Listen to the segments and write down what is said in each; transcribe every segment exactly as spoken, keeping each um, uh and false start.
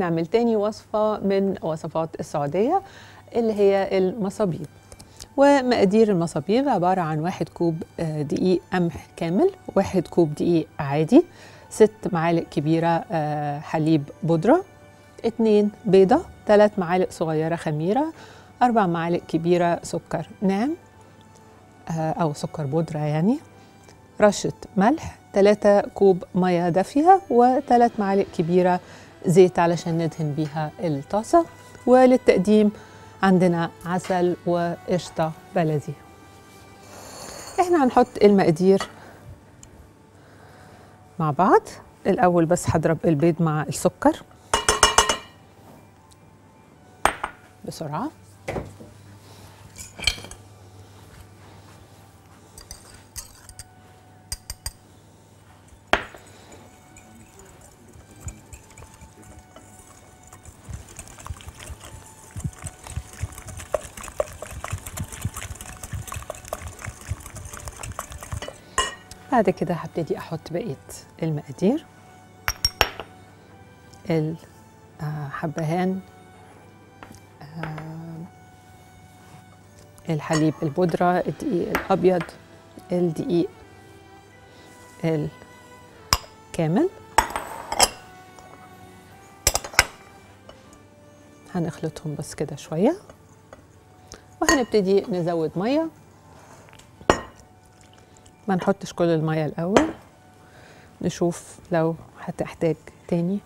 نعمل تاني وصفة من وصفات السعودية اللي هي المصابيب. ومقادير المصابيب عبارة عن واحد كوب دقيق قمح كامل، واحد كوب دقيق عادي، ست معالق كبيرة حليب بودرة، اتنين بيضة، تلات معالق صغيرة خميرة، اربع معالق كبيرة سكر ناعم أو سكر بودرة يعني، رشة ملح، تلاتة كوب مية دافية، وتلات معالق كبيرة زيت علشان ندهن بيها الطاسة. وللتقديم عندنا عسل وقشطة بلدي. احنا هنحط المقادير مع بعض. الأول بس هضرب البيض مع السكر بسرعة. بعد كده هبتدي احط بقيه المقادير، الحبهان، الحليب البودره، الدقيق الابيض، الدقيق الكامل. هنخلطهم بس كده شويه، وهنبتدي نزود ميه. ما نحطش كل الميه الاول، نشوف لو هتحتاج تاني.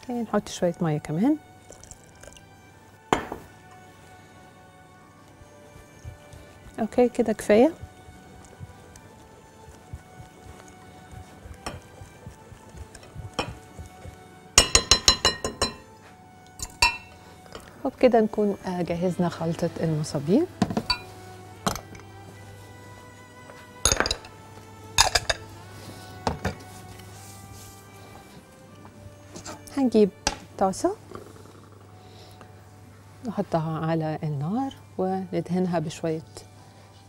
اوكي، نحط شويه ميه كمان. اوكي كده كفايه. وبكده نكون جهزنا خلطة المصابيب. هنجيب طاسة نحطها على النار وندهنها بشوية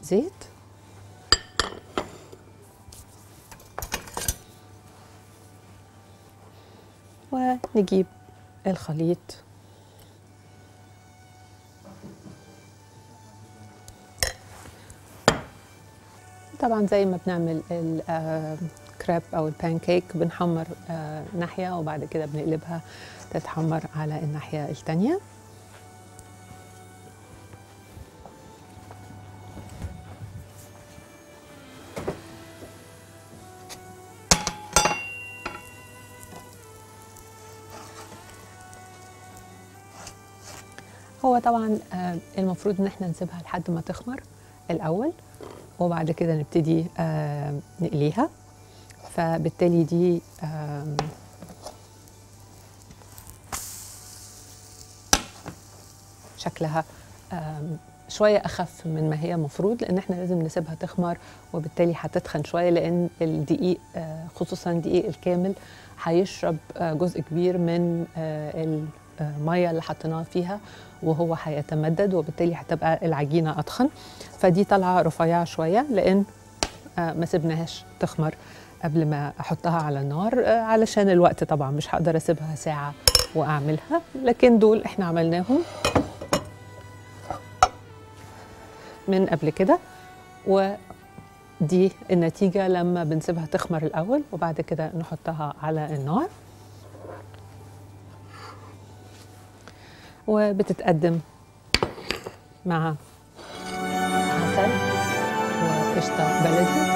زيت. ونجيب الخليط طبعا زي ما بنعمل الكريب او البانكيك، بنحمر ناحيه وبعد كده بنقلبها تتحمر على الناحيه التانيه. هو طبعا المفروض ان احنا نسيبها لحد ما تخمر الاول، وبعد كده نبتدي آه نقليها، فبالتالي دي آه شكلها آه شوية أخف من ما هي مفروض، لأن احنا لازم نسيبها تخمر، وبالتالي هتتخن شوية لأن الدقيق آه خصوصا الدقيق الكامل هيشرب آه جزء كبير من آه المية اللي حطيناها فيها، وهو هيتمدد، وبالتالي هتبقى العجينة أتخن. فدي طالعة رفيعة شوية لأن ما سيبناهاش تخمر قبل ما أحطها على النار، علشان الوقت طبعا مش هقدر أسيبها ساعة وأعملها، لكن دول إحنا عملناهم من قبل كده، ودي النتيجة لما بنسيبها تخمر الأول وبعد كده نحطها على النار. وبتتقدم مع عسل وقشطة بلدي.